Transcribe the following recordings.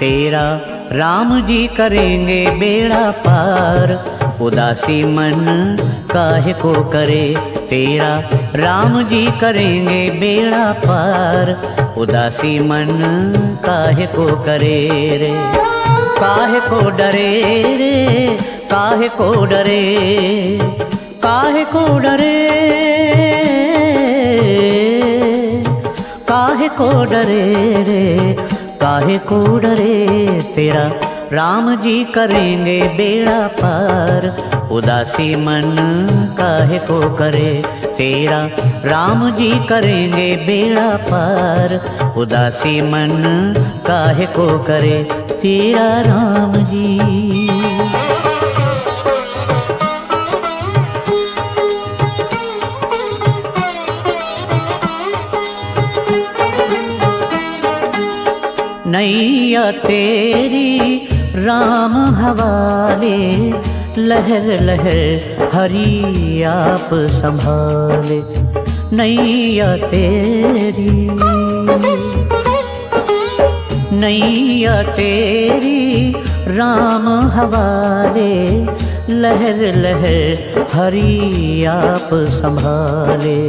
तेरा राम जी करेंगे बेड़ा पार। उदासी मन काहे को करे तेरा राम जी करेंगे बेड़ा पार। उदासी मन काहे को करे रे, काहे को डरे रे, काहे को डरे, काहे को डरे, काहे को डरे रे, काहे को डरे। तेरा राम जी करेंगे बेड़ा पार। उदासी मन काहे को करे तेरा राम जी करेंगे बेड़ा पार। उदासी मन काहे को करे तेरा राम जी। नैया तेरी राम हवाले, लहर लहर हरि आप संभाले। नैया तेरी, नैया तेरी राम हवाले, लहर लहर हरि आप संभाले।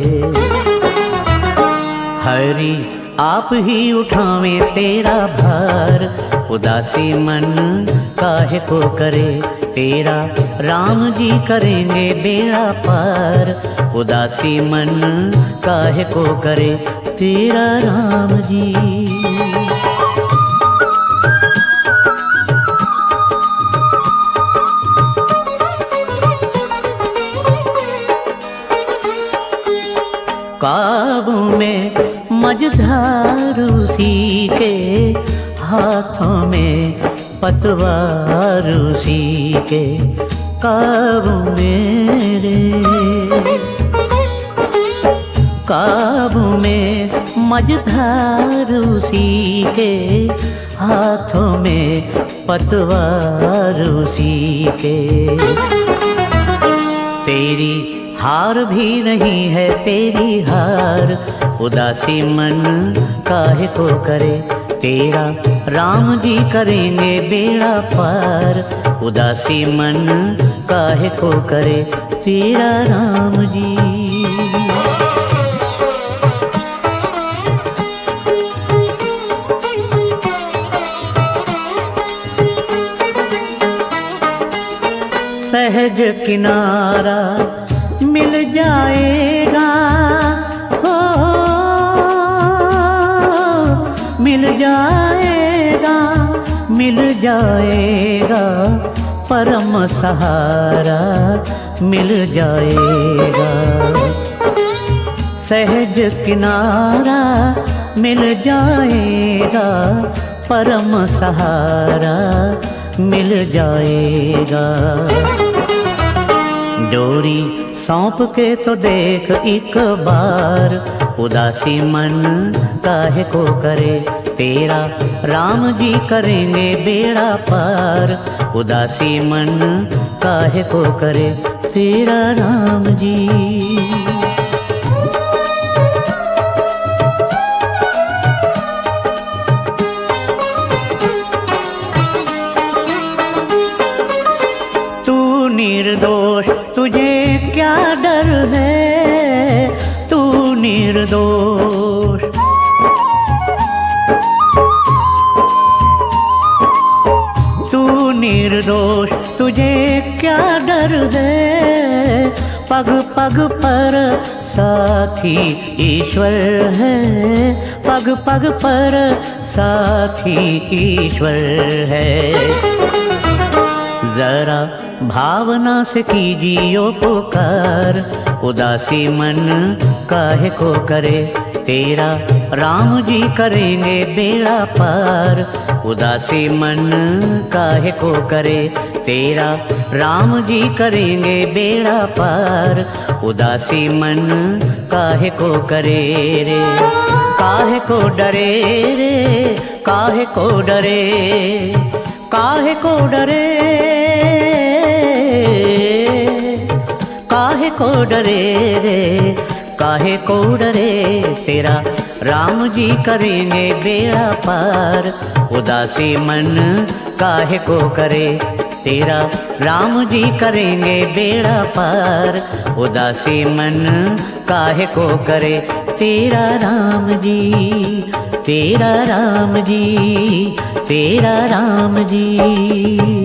हरि आप ही उठावें तेरा भार। उदासी मन काहे को करे तेरा राम जी करेंगे बेड़ा पार। उदासी मन काहे को करे तेरा राम जी। काबू में मझधार उसी के, हाथों में पतवार उसी के। काबू मेरे, काबू में मझधार उसी के, हाथों में पतवार उसी के। तेरी हार भी नहीं है तेरी हार। उदासी मन काहे को करे तेरा राम जी करेंगे बेड़ा पार। उदासी मन काहे को करे तेरा राम जी। सहज किनारा मिल जाएगा हो, मिल जाएगा, मिल जाएगा परम सहारा मिल जाएगा। सहज किनारा मिल जाएगा, परम सहारा मिल जाएगा। डोरी सौंप के तो देख एक बार। उदासी मन काहे को करे तेरा राम जी करेंगे बेड़ा पार। उदासी मन काहे को करे तेरा राम जी। निर्दोष तुझे क्या डर है, तू निर्दोष, तू निर्दोष तुझे क्या डर है। पग पग पर साथी ईश्वर है, पग पग पर साथी ईश्वर है। जरा भावना से कीजियो पुकार। उदासी मन काहे को करे तेरा राम जी करेंगे बेड़ा पार। उदासी मन काहे को करे तेरा राम जी करेंगे बेड़ा पार। उदासी मन काहे को करे रे, काहे को डरे रे, काहे को डरे, काहे को डरे, काहे को डरे रे, काहे को डरे। तेरा राम जी करेंगे बेड़ा पार। उदासी मन काहे को करे तेरा, राम जी करेंगे बेड़ा पार। उदासी मन काहे को करे तेरा, राम जी तेरा, राम जी तेरा, राम जी।